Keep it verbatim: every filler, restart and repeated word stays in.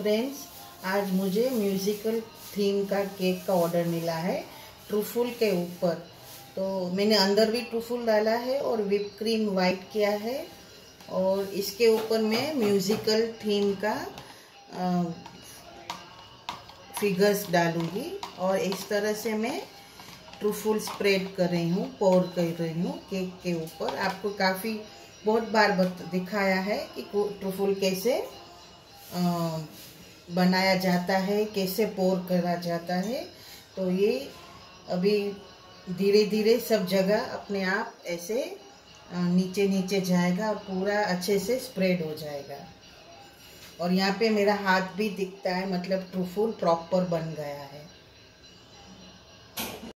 Friends, आज मुझे musical theme का केक का ऑर्डर मिला है ट्रूफल के ऊपर। तो मैंने अंदर भी ट्रूफल डाला है और व्हिप क्रीम वाइट किया है और इसके ऊपर मैं म्यूजिकल थीम का आ, फिगर्स डालूंगी और इस तरह से मैं ट्रूफल स्प्रेड कर रही हूँ, पोर कर रही हूँ केक के ऊपर। आपको काफ़ी बहुत बार दिखाया है कि ट्रूफल कैसे आ, बनाया जाता है, कैसे पोर करा जाता है। तो ये अभी धीरे धीरे सब जगह अपने आप ऐसे नीचे नीचे जाएगा और पूरा अच्छे से स्प्रेड हो जाएगा। और यहाँ पे मेरा हाथ भी दिखता है, मतलब ट्रूफल प्रॉपर बन गया है।